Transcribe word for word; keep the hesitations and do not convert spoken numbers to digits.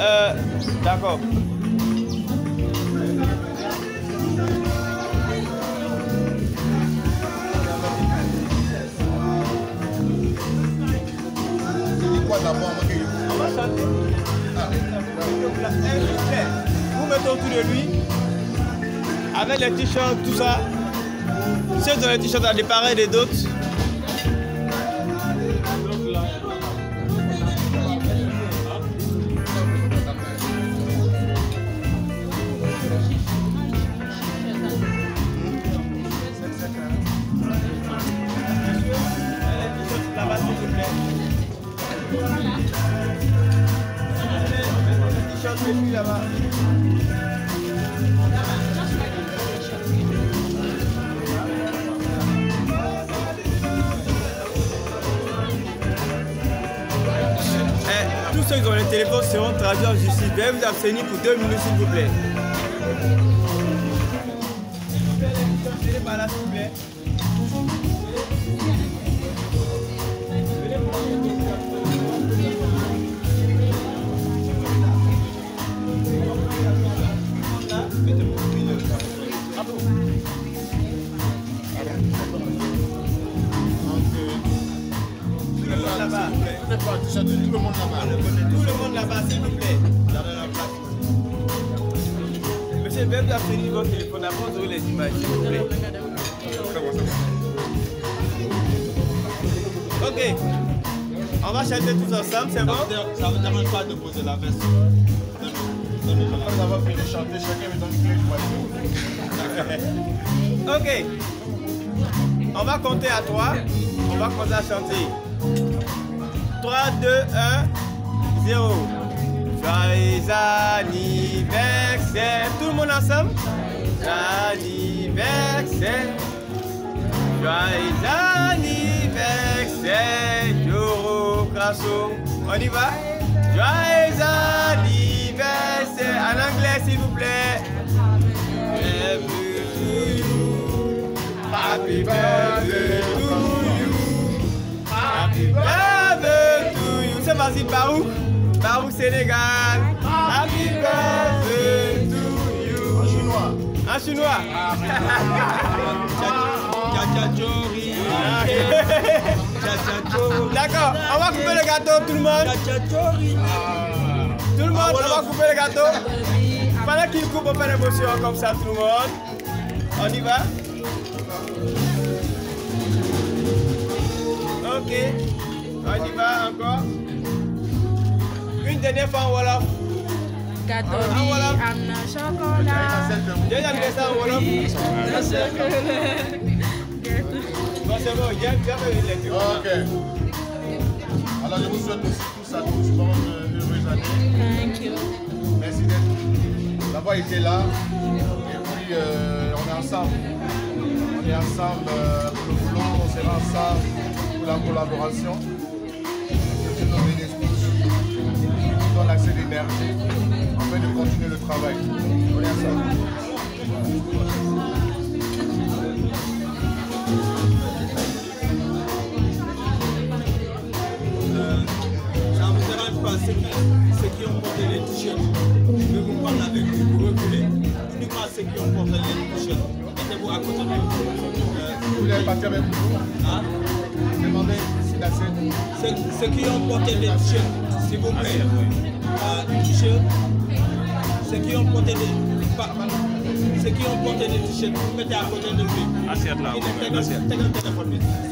Euh, D'accord. On va chanter. Vous mettez autour de lui, avec les t-shirts, tout ça. Ceux qui ont les t-shirts à déparer des d'autres. Là-bas. Eh, tous ceux qui ont les téléphones seront traduits en justice. Veuillez vous abstenir pour deux minutes s'il vous plaît. Tout le monde là-bas, tout le monde là-bas, s'il vous plaît. Monsieur, veuillez vous abstenir votre téléphone avant de les images, s'il vous plaît. Ok, on va chanter tous ensemble, c'est bon? Ça ne vous demande pas de poser la veste. Après avoir fini de chanter, chacun me donne une clé de voiture. Ok, on va compter à trois, on va commencer à chanter. trois, deux, un, zéro. Joyeux anniversaire. Tout le monde ensemble. Anniversaire. Joyeux anniversaire. Joro Crasso. On y va. Joyeux anniversaire. En anglais, s'il vous plaît. Happy birthday to you. Happy birthday. Vas-y, par où? Par où, Sénégal? Happy birthday to you. En chinois. En chinois. D'accord, on va couper le gâteau, tout le monde. Tout le monde, on va couper le gâteau. Pendant qu'il coupe, on fait l'émotion comme ça, tout le monde. On y va? Ok, on y va encore. Une dernière fois en Wolof. En Wolof. Deuxième question en Wolof. Bon, c'est bon, il y a une lecture. Ok. Alors, je vous souhaite tous à tous une heureuse année. Thank you. Merci d'avoir été là. Et puis, euh, on est ensemble. On est ensemble euh, pour le boulot, on sera ensemble pour la collaboration. L'accès d'énergie afin de continuer le travail. On est ensemble. Ça vous dérange pas, ceux qui ont porté les t-shirts, je vais vous prendre avec vous, vous reculez. Uniquement ceux qui ont porté les t-shirts, mettez-vous à côté de vous. Vous voulez partir avec vous? Hein? Demandez si la scène. Ceux qui ont porté les t-shirts. S'il vous plaît, ceux qui ont porté des t-shirts, vous mettez à côté de lui.